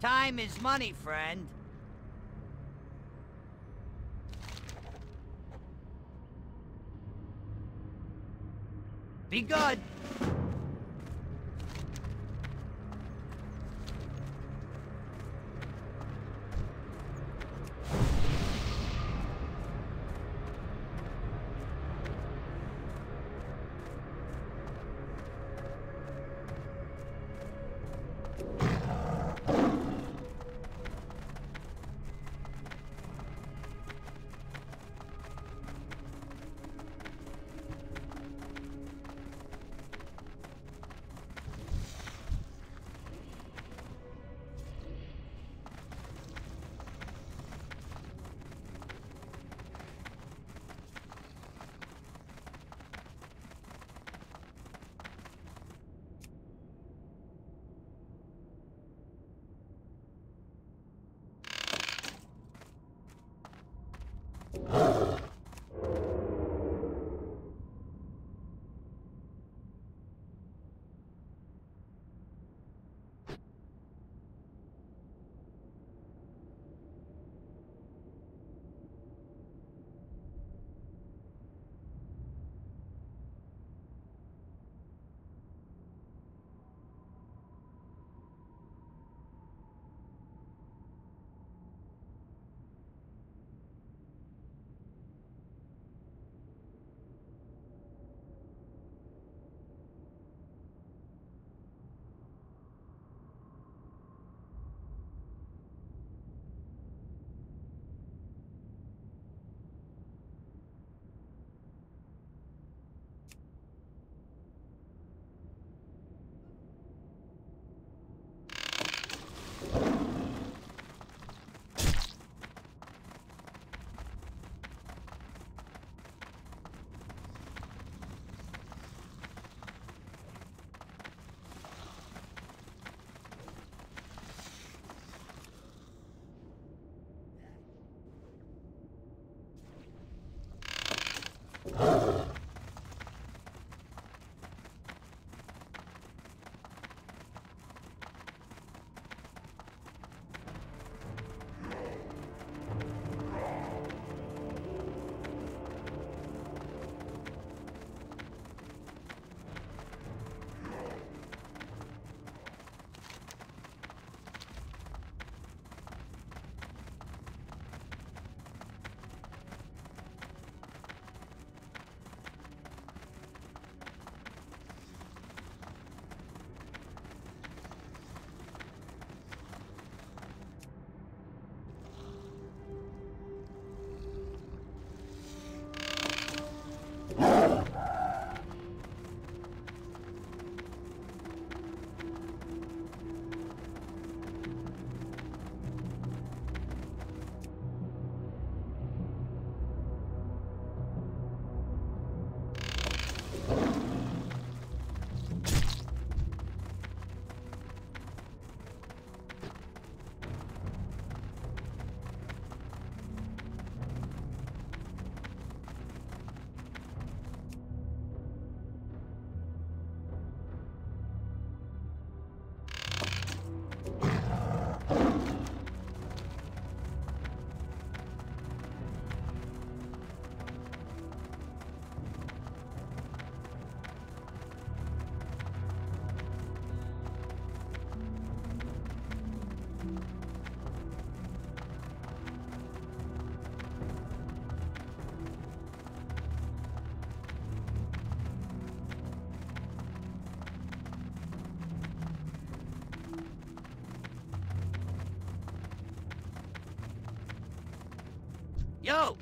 Time is money, friend. Be good. Yo!